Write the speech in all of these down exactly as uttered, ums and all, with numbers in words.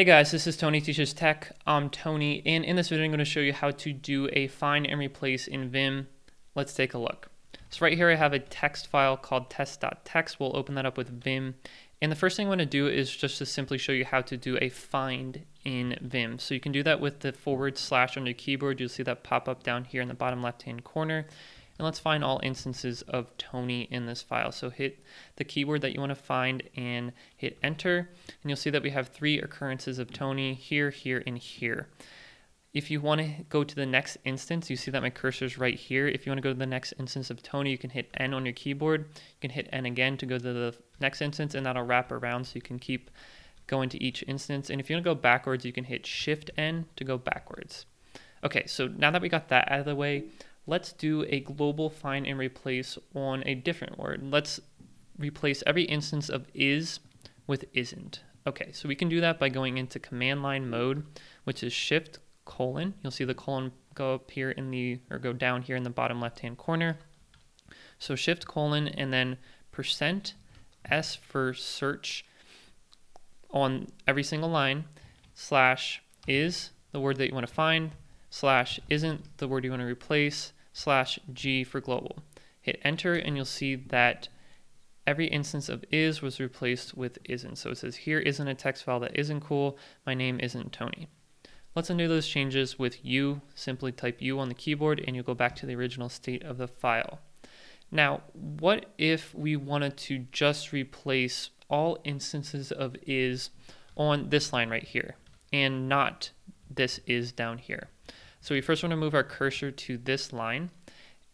Hey guys, this is Tony Teaches Tech. I'm Tony, and in this video I'm going to show you how to do a find and replace in Vim. Let's take a look. So right here I have a text file called test.txt. We'll open that up with Vim. And the first thing I'm going to do is just to simply show you how to do a find in Vim. So you can do that with the forward slash on your keyboard. You'll see that pop up down here in the bottom left-hand corner. And let's find all instances of Tony in this file. So hit the keyword that you want to find and hit enter. And you'll see that we have three occurrences of Tony here, here, and here. If you want to go to the next instance, you see that my cursor is right here. If you want to go to the next instance of Tony, you can hit N on your keyboard. You can hit N again to go to the next instance, and that'll wrap around so you can keep going to each instance. And if you want to go backwards, you can hit Shift N to go backwards. Okay, so now that we got that out of the way, let's do a global find and replace on a different word. Let's replace every instance of is with isn't. Okay, so we can do that by going into command line mode, which is shift colon. You'll see the colon go up here in the, or go down here in the bottom left-hand corner. So shift colon and then percent S for search on every single line, slash is, the word that you want to find, slash isn't, the word you want to replace, slash G for global. Hit enter and you'll see that every instance of is was replaced with isn't. So it says here isn't a text file that isn't cool, my name isn't Tony. Let's undo those changes with U. Simply type U on the keyboard and you'll go back to the original state of the file. Now, what if we wanted to just replace all instances of is on this line right here and not this is down here? So we first want to move our cursor to this line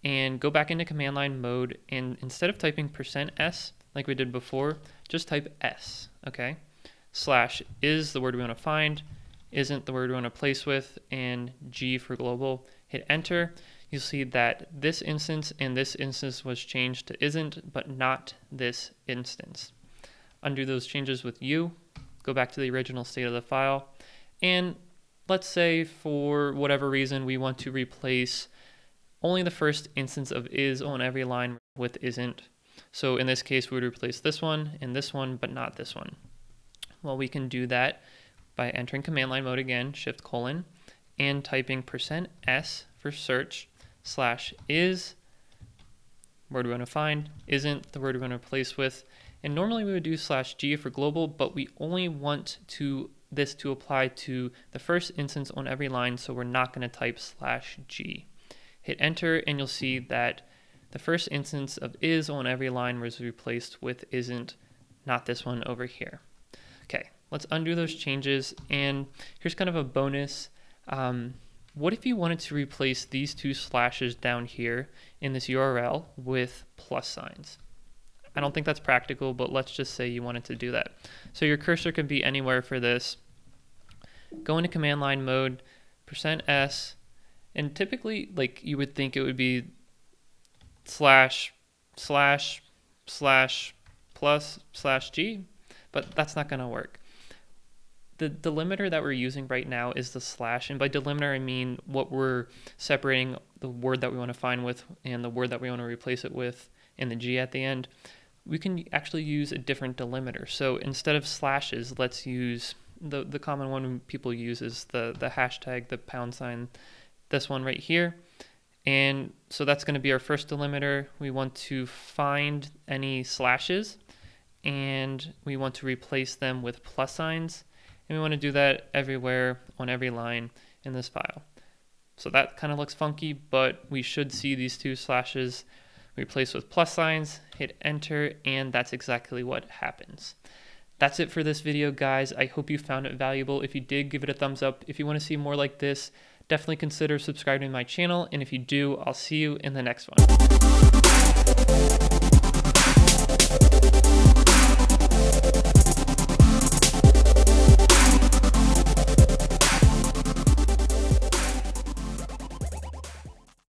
and go back into command line mode, and instead of typing percent S like we did before, just type S, okay? Slash is, the word we want to find, isn't, the word we want to place with, and G for global. Hit enter. You'll see that this instance and this instance was changed to isn't, but not this instance. Undo those changes with U, go back to the original state of the file, and let's say for whatever reason we want to replace only the first instance of is on every line with isn't. So in this case, we would replace this one and this one, but not this one. Well, we can do that by entering command line mode again, shift colon, and typing percent S for search, slash is, word we want to find, isn't, the word we want to replace with. And normally we would do slash G for global, but we only want to this to apply to the first instance on every line, so we're not going to type slash G. Hit enter and you'll see that the first instance of is on every line was replaced with isn't, not this one over here. Okay, let's undo those changes, and here's kind of a bonus. Um, what if you wanted to replace these two slashes down here in this U R L with plus signs? I don't think that's practical, but let's just say you wanted to do that. So your cursor could be anywhere for this. Go into command line mode, percent S, and typically, like, you would think it would be slash, slash, slash, plus, slash G, but that's not gonna work. The delimiter that we're using right now is the slash, and by delimiter I mean what we're separating the word that we wanna find with and the word that we wanna replace it with, and the G at the end. We can actually use a different delimiter. So instead of slashes, let's use, the, the common one people use is the, the hashtag, the pound sign, this one right here. And so that's gonna be our first delimiter. We want to find any slashes and we want to replace them with plus signs. And we wanna do that everywhere on every line in this file. So that kind of looks funky, but we should see these two slashes replace with plus signs, hit enter, and that's exactly what happens. That's it for this video, guys. I hope you found it valuable. If you did, give it a thumbs up. If you want to see more like this, definitely consider subscribing to my channel, and if you do, I'll see you in the next one.